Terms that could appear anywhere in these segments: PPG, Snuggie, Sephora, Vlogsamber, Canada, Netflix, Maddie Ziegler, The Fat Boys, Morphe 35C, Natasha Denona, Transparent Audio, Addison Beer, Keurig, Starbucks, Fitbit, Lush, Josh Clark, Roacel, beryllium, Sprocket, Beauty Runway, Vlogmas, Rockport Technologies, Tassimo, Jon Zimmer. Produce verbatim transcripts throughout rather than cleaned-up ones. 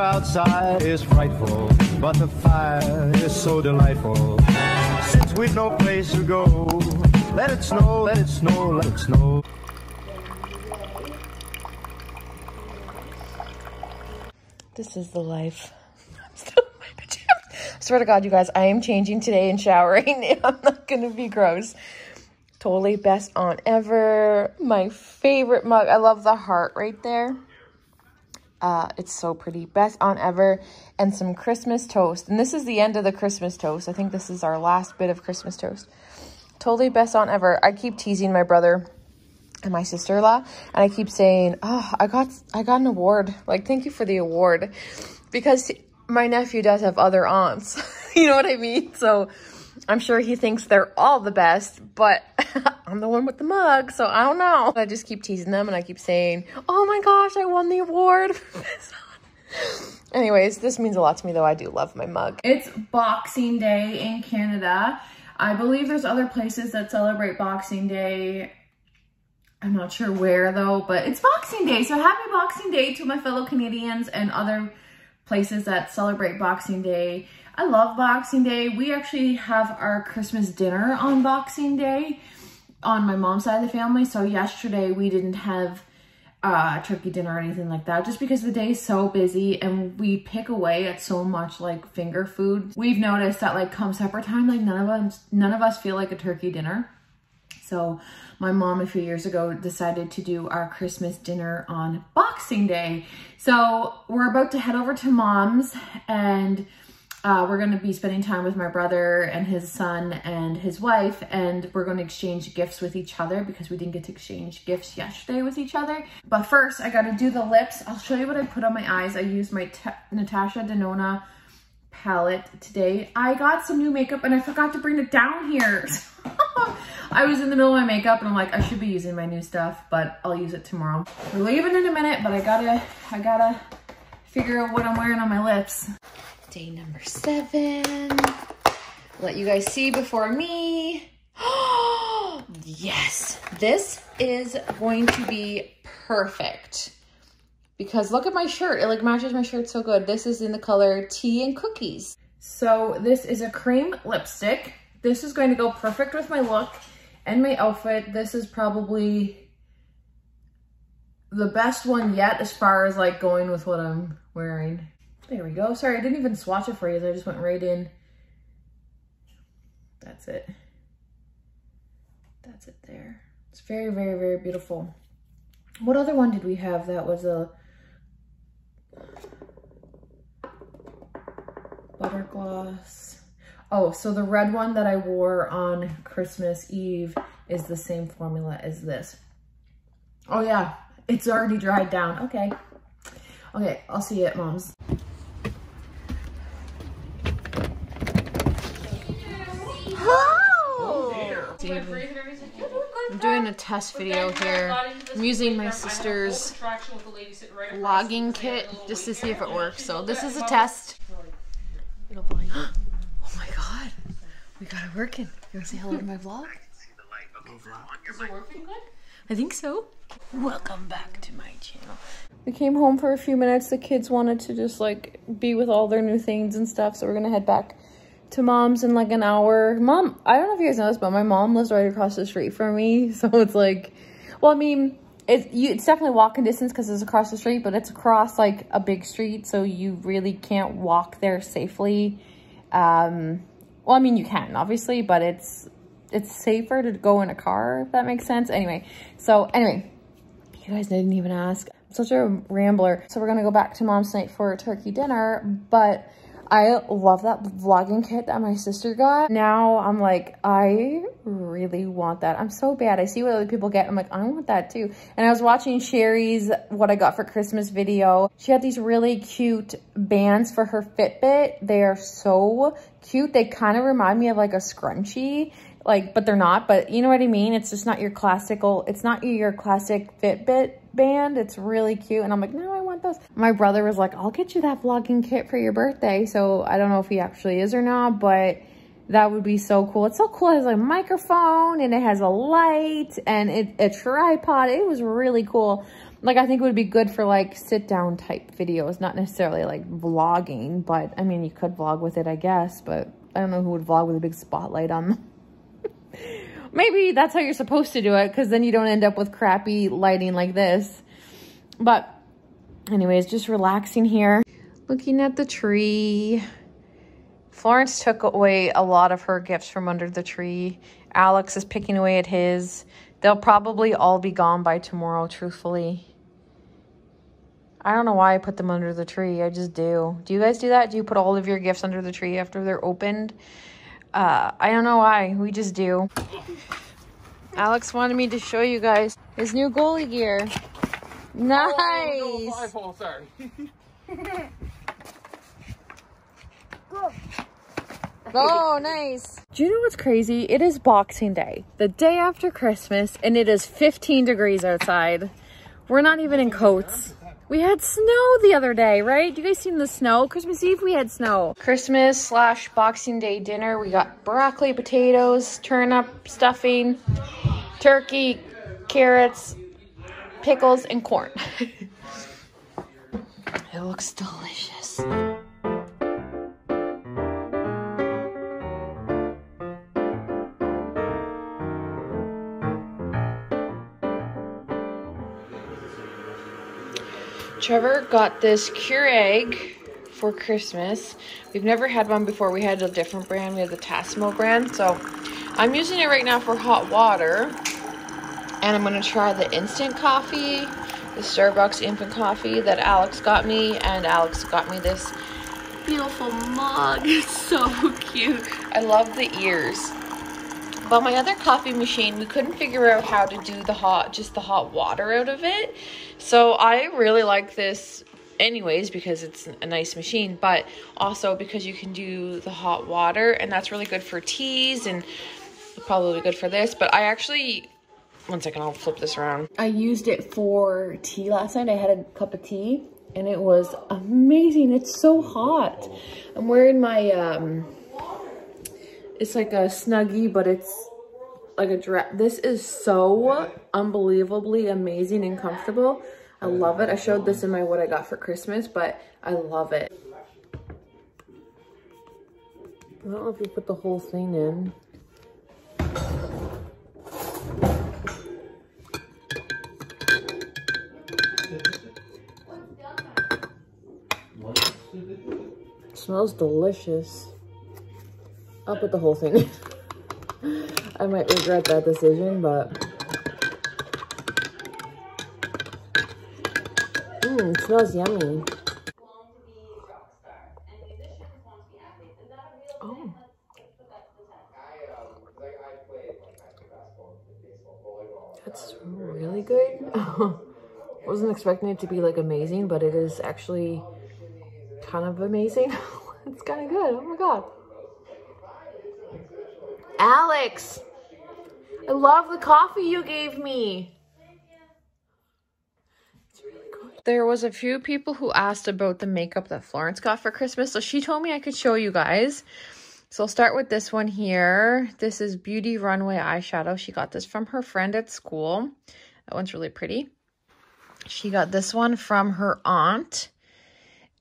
outside is frightful, but the fire is so delightful. Since we've no place to go, let it snow, let it snow, let it snow. This is the life. I'm still in my pajamas. I swear to God, you guys, I am changing today and showering. I'm not gonna be gross. Totally best aunt ever. My favorite mug. I love the heart right there. Uh, it's so pretty. Best aunt ever. And some Christmas toast. And this is the end of the Christmas toast. I think this is our last bit of Christmas toast. Totally best aunt ever. I keep teasing my brother and my sister-in-law, and I keep saying, oh, I got, I got an award. Like, thank you for the award. Because my nephew does have other aunts. You know what I mean? So I'm sure he thinks they're all the best, but I'm the one with the mug, so I don't know. I just keep teasing them, and I keep saying, oh my gosh, I won the award. Anyways, this means a lot to me, though. I do love my mug. It's Boxing Day in Canada. I believe there's other places that celebrate Boxing Day. I'm not sure where, though, but it's Boxing Day. So happy Boxing Day to my fellow Canadians and other places that celebrate Boxing Day. I love Boxing Day. We actually have our Christmas dinner on Boxing Day on my mom's side of the family. So yesterday we didn't have uh, turkey dinner or anything like that, just because the day is so busy and we pick away at so much like finger food. We've noticed that like come supper time, like none of us, none of us feel like a turkey dinner. So my mom a few years ago decided to do our Christmas dinner on Boxing Day. So we're about to head over to mom's, and Uh, we're going to be spending time with my brother and his son and his wife, and we're going to exchange gifts with each other because we didn't get to exchange gifts yesterday with each other. But first, I got to do the lips. I'll show you what I put on my eyes. I used my Natasha Denona palette today. I got some new makeup and I forgot to bring it down here. I was in the middle of my makeup and I'm like, I should be using my new stuff, but I'll use it tomorrow. We're leaving in a minute, but I gotta, I gotta figure out what I'm wearing on my lips. Day number seven. Let you guys see before me. Oh, yes. This is going to be perfect because look at my shirt. It like matches my shirt so good. This is in the color Tea and Cookies. So this is a cream lipstick. This is going to go perfect with my look and my outfit. This is probably the best one yet as far as like going with what I'm wearing. There we go. Sorry, I didn't even swatch it for you. I just went right in. That's it. That's it there. It's very, very, very beautiful. What other one did we have that was a butter gloss? Oh, so the red one that I wore on Christmas Eve is the same formula as this. Oh yeah, it's already dried down. Okay. Okay, I'll see you at mom's. I'm doing a test video here. I'm using my sister's vlogging kit just to see if it works. So this is a test. Oh my god. We got it working. You want to say hello to my vlog? Is it working good? I think so. Welcome back to my channel. We came home for a few minutes. The kids wanted to just like be with all their new things and stuff. So we're going to head back to mom's in like an hour. Mom, I don't know if you guys know this, but my mom lives right across the street from me. So it's like, well, I mean, it, you, it's definitely walking distance because it's across the street, but it's across like a big street. So you really can't walk there safely. Um, well, I mean, you can obviously, but it's, it's safer to go in a car, if that makes sense. Anyway, so anyway, you guys didn't even ask. I'm such a rambler. So we're going to go back to mom's tonight for a turkey dinner, but I love that vlogging kit that my sister got. Now I'm like, I really want that. I'm so bad. I see what other people get. I'm like, I want that too. And I was watching Sherry's What I Got for Christmas video. She had these really cute bands for her Fitbit. They are so cute. They kind of remind me of like a scrunchie, like, but they're not, but you know what I mean? It's just not your classical, it's not your classic Fitbit band. It's really cute. And I'm like, no, I want those. My brother was like, I'll get you that vlogging kit for your birthday. So I don't know if he actually is or not, but that would be so cool. It's so cool. It has a microphone and it has a light and it, a tripod. It was really cool. like, I think it would be good for like sit down type videos, not necessarily like vlogging, but I mean, you could vlog with it, I guess, but I don't know who would vlog with a big spotlight on them. Maybe that's how you're supposed to do it, because then you don't end up with crappy lighting like this. But anyways, just relaxing here, looking at the tree. Florence took away a lot of her gifts from under the tree. Alex is picking away at his. They'll probably all be gone by tomorrow, truthfully. I don't know why I put them under the tree. I just do. Do you guys do that? Do you put all of your gifts under the tree after they're opened? Uh, I don't know why. We just do. Alex wanted me to show you guys his new goalie gear. Nice! Oh, no, five hole, sorry. Go. Oh, nice. Do you know what's crazy? It is Boxing Day, the day after Christmas, and it is fifteen degrees outside. We're not even in coats. We had snow the other day, right? You guys seen the snow? Christmas Eve, we had snow. Christmas slash Boxing Day dinner. We got broccoli, potatoes, turnip, stuffing, turkey, carrots, pickles, and corn. It looks delicious. Trevor got this Keurig for Christmas. We've never had one before. We had a different brand. We had the Tassimo brand. So I'm using it right now for hot water. And I'm going to try the instant coffee, the Starbucks infant coffee that Alex got me. And Alex got me this beautiful mug. It's so cute. I love the ears. But my other coffee machine, we couldn't figure out how to do the hot, just the hot water out of it. So I really like this anyways, because it's a nice machine, but also because you can do the hot water, and that's really good for teas and probably good for this. But I actually, one second, I'll flip this around. I used it for tea last night. I had a cup of tea and it was amazing. It's so hot. I'm wearing my, um, it's like a Snuggie, but it's like a dress. This is so unbelievably amazing and comfortable. I love it. I showed this in my what I got for Christmas, but I love it. I don't know if you put the whole thing in. It smells delicious. I'll put the whole thing in. I might regret that decision, but. Mmm, smells yummy. Oh. That's really good. Wasn't expecting it to be like amazing, but it is actually kind of amazing. It's kind of good. Oh my God. Alex, I love the coffee you gave me. It's really good. There was a few people who asked about the makeup that Florence got for Christmas, so she told me I could show you guys. So I'll start with this one here. This is Beauty Runway eyeshadow. She got this from her friend at school. That one's really pretty. She got this one from her aunt.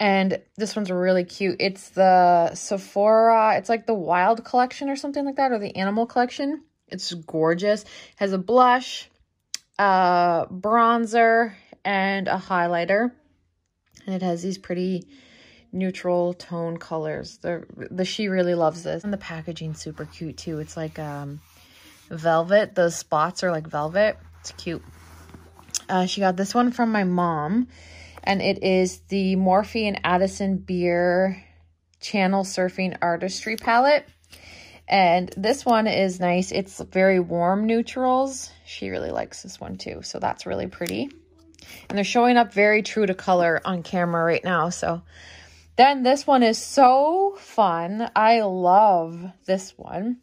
And this one's really cute. It's the Sephora, it's like the Wild Collection or something like that, or the Animal Collection. It's gorgeous. It has a blush, a bronzer, and a highlighter. And it has these pretty neutral tone colors. The, the she really loves this. And the packaging's super cute too. It's like um, velvet. Those spots are like velvet. It's cute. Uh, she got this one from my mom. And it is the Morphe and Addison Beer Channel Surfing Artistry Palette. And this one is nice. It's very warm neutrals. She really likes this one too. So that's really pretty. And they're showing up very true to color on camera right now. So then this one is so fun. I love this one.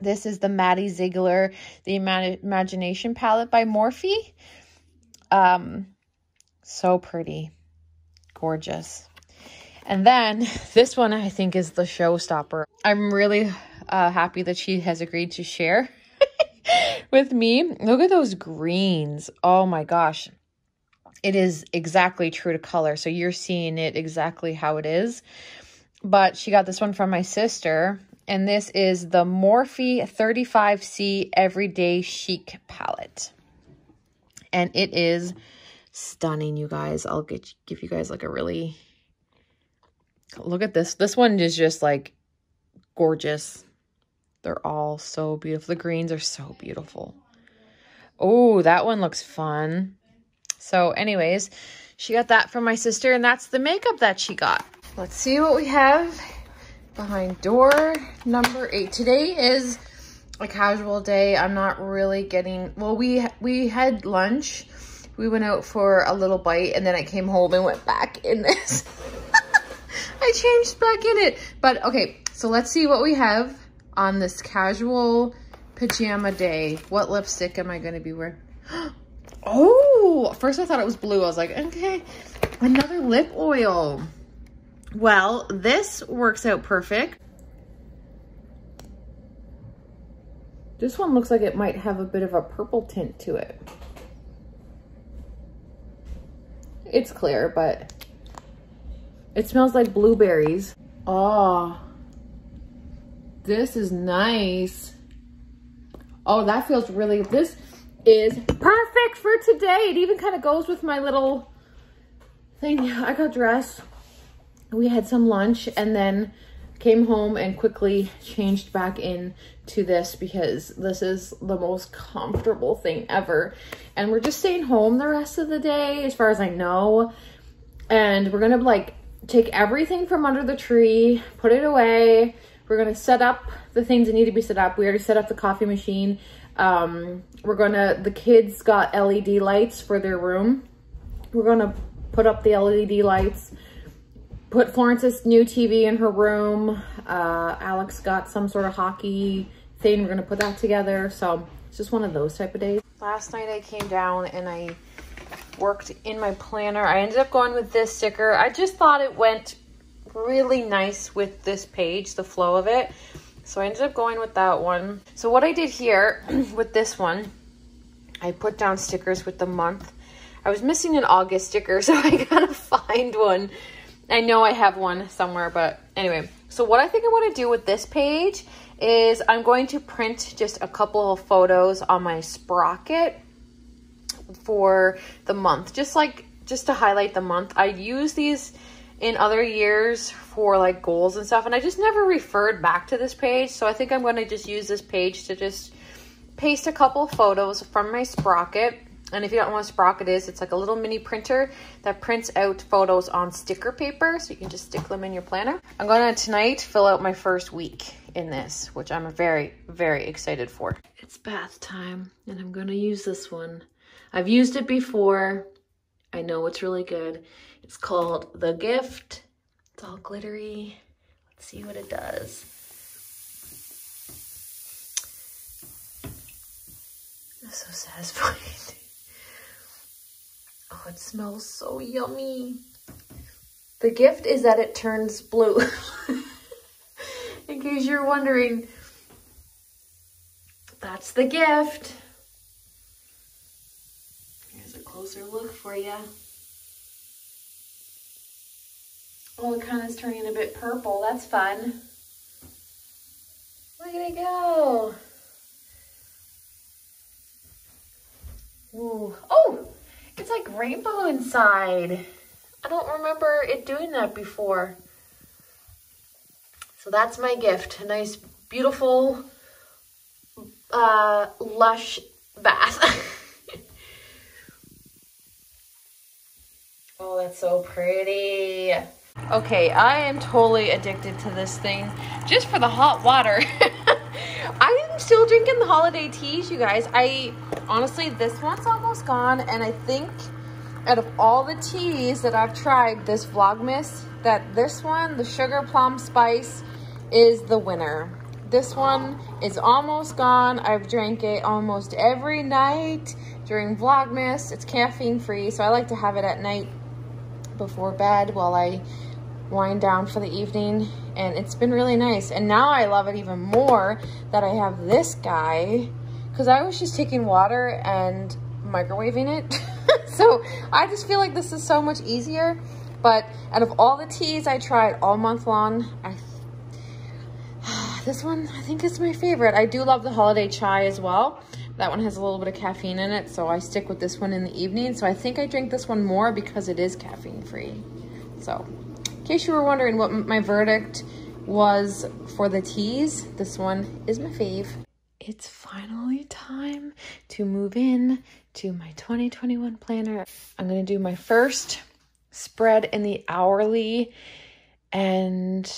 This is the Maddie Ziegler, the Imag- Imagination Palette by Morphe. Um... So pretty, gorgeous. And then this one I think is the showstopper. I'm really uh, happy that she has agreed to share with me. Look at those greens. Oh my gosh. it is exactly true to color. So you're seeing it exactly how it is. But she got this one from my sister. And this is the Morphe thirty-five C Everyday Chic Palette. And it is stunning, you guys. I'll get give you guys like a really... Look at this. This one is just like gorgeous. They're all so beautiful. The greens are so beautiful. Oh, that one looks fun. So anyways, she got that from my sister, and that's the makeup that she got. Let's see what we have behind door number eight. Today is a casual day. I'm not really getting, well, we, we had lunch. We went out for a little bite, and then I came home and went back in this. I changed back in it. But okay, so let's see what we have on this casual pajama day. What lipstick am I going to be wearing? Oh, first I thought it was blue. I was like, okay, another lip oil. Well, this works out perfect. This one looks like it might have a bit of a purple tint to it. It's clear, but it smells like blueberries. Oh, this is nice. Oh, that feels really, this is perfect for today. It even kind of goes with my little thing. I got dressed, we had some lunch, and then came home and quickly changed back in to this because this is the most comfortable thing ever. And we're just staying home the rest of the day, as far as I know. And we're gonna like take everything from under the tree, put it away. We're gonna set up the things that need to be set up. We already set up the coffee machine. Um, we're gonna, the kids got L E D lights for their room. We're gonna put up the L E D lights, put Florence's new T V in her room. Uh, Alex got some sort of hockey thing. We're gonna put that together. So it's just one of those type of days. Last night I came down and I worked in my planner. I ended up going with this sticker. I just thought it went really nice with this page, the flow of it. So I ended up going with that one. So what I did here with this one, I put down stickers with the month. I was missing an August sticker, so I gotta find one. I know I have one somewhere, but anyway. So what I think I want to do with this page is I'm going to print just a couple of photos on my Sprocket for the month, just like, just to highlight the month. I use these in other years for like goals and stuff, and I just never referred back to this page. So I think I'm going to just use this page to just paste a couple photos from my Sprocket. And if you don't know what Sprocket is, it's like a little mini printer that prints out photos on sticker paper, so you can just stick them in your planner. I'm going to tonight fill out my first week in this, which I'm very, very excited for. It's bath time, and I'm going to use this one. I've used it before. I know it's really good. It's called The Gift. It's all glittery. Let's see what it does. That's so satisfying. Oh, it smells so yummy. The gift is that it turns blue. In case you're wondering, that's the gift. Here's a closer look for you. Oh, it kind of is turning a bit purple. That's fun. Look at it go. Ooh. Oh, it's like rainbow inside. I don't remember it doing that before. So that's my gift. A nice, beautiful, uh, lush bath. Oh, that's so pretty. Okay, I am totally addicted to this thing just for the hot water. I am still drinking the holiday teas, you guys. I honestly, this one's almost gone, and I think out of all the teas that I've tried this Vlogmas, that this one, the sugar plum spice, is the winner. This one is almost gone. I've drank it almost every night during Vlogmas. It's caffeine free, so I like to have it at night before bed while I wind down for the evening, and it's been really nice. And now I love it even more that I have this guy, because I was just taking water and microwaving it. So I just feel like this is so much easier. But out of all the teas I tried all month long, I this one I think is my favorite. I do love the holiday chai as well. That one has a little bit of caffeine in it, so I stick with this one in the evening. So I think I drink this one more because it is caffeine free. So in case you were wondering what my verdict was for the teas, this one is my fave. It's finally time to move in to my twenty twenty-one planner. I'm gonna do my first spread in the hourly, and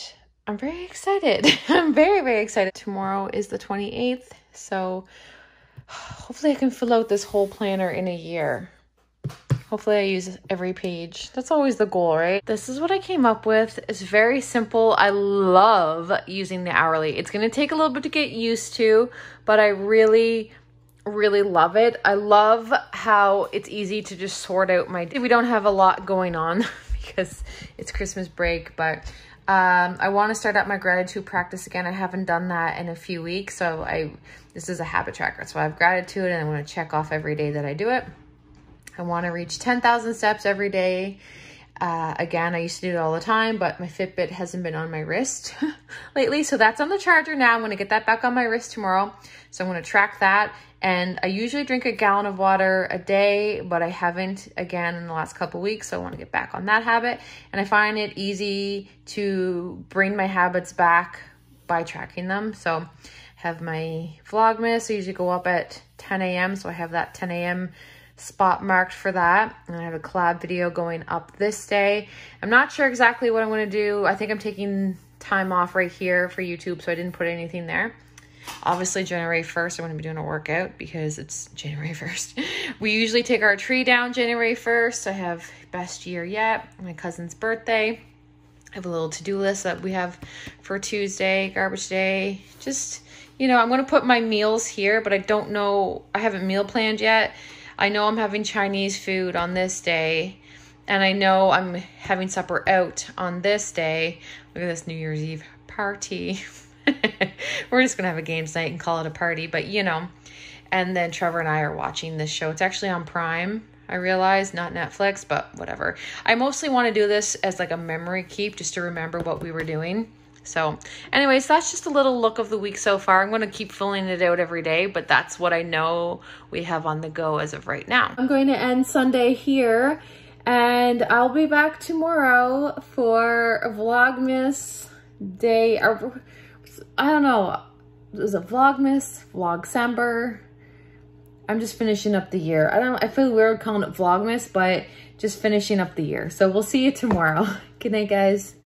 I'm very excited. I'm very, very excited. Tomorrow is the twenty-eighth, so hopefully I can fill out this whole planner in a year. Hopefully I use every page. That's always the goal, right? This is what I came up with. It's very simple. I love using the hourly. It's gonna take a little bit to get used to, but I really, really love it. I love how it's easy to just sort out my day. We don't have a lot going on because it's Christmas break, but Um, I want to start out my gratitude practice again. I haven't done that in a few weeks. So I, this is a habit tracker. So I have gratitude and I want to check off every day that I do it. I want to reach ten thousand steps every day. Uh, again, I used to do it all the time, but my Fitbit hasn't been on my wrist lately. So that's on the charger now. I'm going to get that back on my wrist tomorrow. So I'm going to track that. And I usually drink a gallon of water a day, but I haven't again in the last couple weeks. So I want to get back on that habit. And I find it easy to bring my habits back by tracking them. So I have my Vlogmas. I usually go up at ten A M So I have that ten A M spot marked for that. And I have a collab video going up this day. I'm not sure exactly what I'm going to do. I think I'm taking time off right here for YouTube. So I didn't put anything there. Obviously January first, I'm going to be doing a workout because it's January first. We usually take our tree down January first. I have best year yet, my cousin's birthday. I have a little to-do list that we have for Tuesday, garbage day. Just, you know, I'm going to put my meals here, but I don't know. I haven't meal planned yet. I know I'm having Chinese food on this day. And I know I'm having supper out on this day. Look at this New Year's Eve party. We're just gonna have a games night and call it a party, but you know. And then Trevor and I are watching this show. It's actually on Prime, I realize, not Netflix, but whatever. I mostly want to do this as like a memory keep, just to remember what we were doing. So anyways, that's just a little look of the week so far. I'm going to keep filling it out every day, but that's what I know we have on the go as of right now. I'm going to end Sunday here, and I'll be back tomorrow for Vlogmas day, or I don't know, it was a Vlogmas, Vlogsamber. I'm just finishing up the year. I don't, I feel weird calling it Vlogmas, but just finishing up the year. So we'll see you tomorrow. Good night, guys.